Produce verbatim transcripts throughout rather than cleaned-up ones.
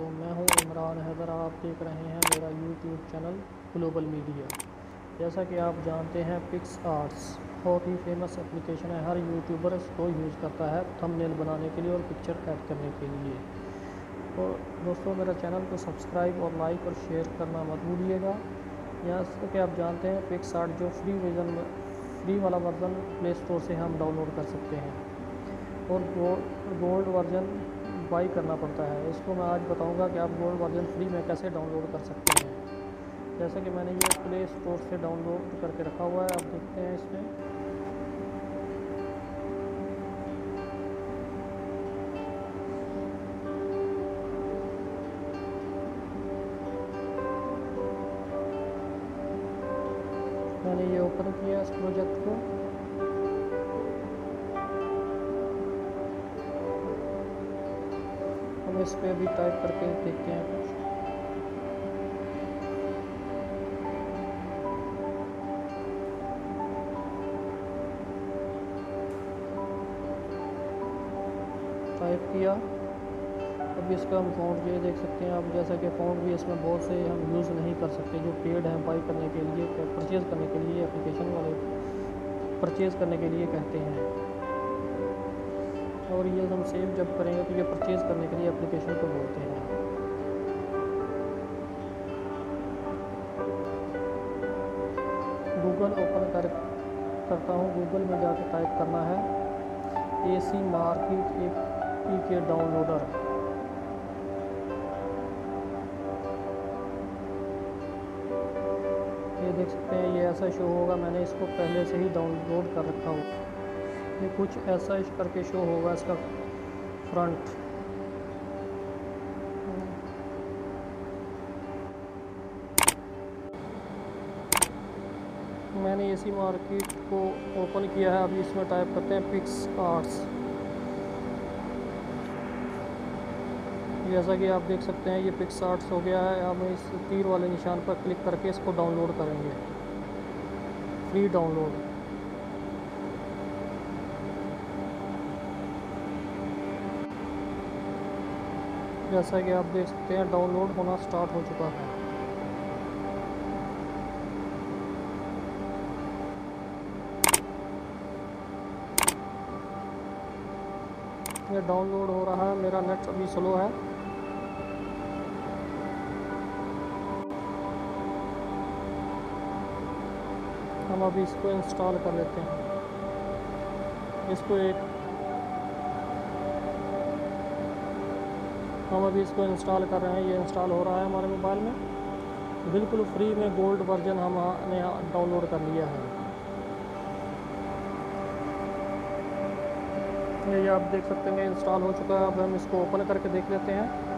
दोस्तों, मैं हूं इमरान हैदर। आप देख रहे हैं मेरा यूट्यूब चैनल ग्लोबल मीडिया। जैसा कि आप जानते हैं PicsArt बहुत ही फेमस एप्लीकेशन है, हर यूट्यूबर इसको यूज़ करता है थंबनेल बनाने के लिए और पिक्चर ऐड करने के लिए। और दोस्तों, मेरा चैनल को सब्सक्राइब और लाइक और शेयर करना मत भूलिएगा। यहाँ कि आप जानते हैं PicsArt जो फ्री वर्जन फ्री वाला वर्जन प्ले स्टोर से हम डाउनलोड कर सकते हैं और गोल्ड वर्जन बाई करना पड़ता है। इसको मैं आज बताऊंगा कि आप गोल्ड वर्जन फ्री में कैसे डाउनलोड कर सकते हैं। जैसे कि मैंने ये प्ले स्टोर से डाउनलोड करके रखा हुआ है, आप देखते हैं इसमें मैंने ये ओपन किया इस प्रोजेक्ट को। हम इस पर भी टाइप करके देखते हैं कुछ। टाइप किया, अब इसका हम फॉन्ट ये देख सकते हैं आप। जैसा कि फॉन्ट भी इसमें बहुत से हम यूज़ नहीं कर सकते जो पेड हैं बाई करने के लिए, परचेज़ करने के लिए, एप्लीकेशन वाले परचेज़ करने के लिए कहते हैं। और ये हम सेव जब करेंगे तो ये परचेज़ करने के लिए एप्लीकेशन को बोलते हैं। गूगल ओपन कर करता हूँ। गूगल में जाकर टाइप करना है ACMarket एक पी के डाउनलोडर। ये देख सकते हैं, ये ऐसा शो होगा। मैंने इसको पहले से ही डाउनलोड कर रखा हुआ, ये कुछ ऐसा इस करके शो होगा इसका फ्रंट। मैंने ACMarket को ओपन किया है। अभी इसमें टाइप करते हैं PicsArt। जैसा कि आप देख सकते हैं ये PicsArt हो गया है। हम इस तीर वाले निशान पर क्लिक करके इसको डाउनलोड करेंगे, फ्री डाउनलोड। जैसा कि आप देख सकते हैं डाउनलोड होना स्टार्ट हो चुका है। ये डाउनलोड हो रहा है। मेरा नेट अभी स्लो है। हम अभी इसको इंस्टॉल कर लेते हैं। इसको एक हम अभी इसको इंस्टॉल कर रहे हैं। ये इंस्टॉल हो रहा है हमारे मोबाइल में बिल्कुल फ्री में। गोल्ड वर्जन हमने डाउनलोड कर लिया है। ये आप देख सकते हैं इंस्टॉल हो चुका है। अब हम इसको ओपन करके देख लेते हैं।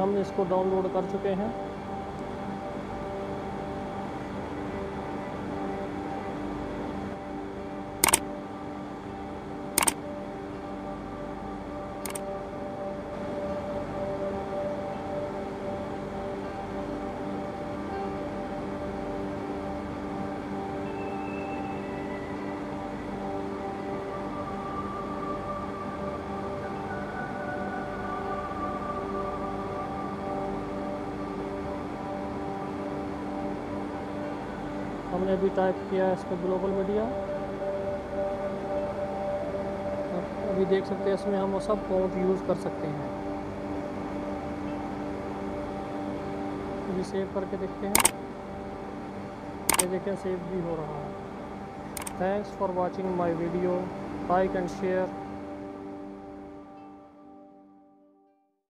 हम इसको डाउनलोड कर चुके हैं। हमने अभी टाइप किया है इस पर ग्लोबल मीडिया। अभी देख सकते हैं इसमें हम वो सब फॉन्ट यूज़ कर सकते हैं। अभी सेव करके देखते हैं। ये देखें सेव भी हो रहा है। Thanks for watching my video. Like and share.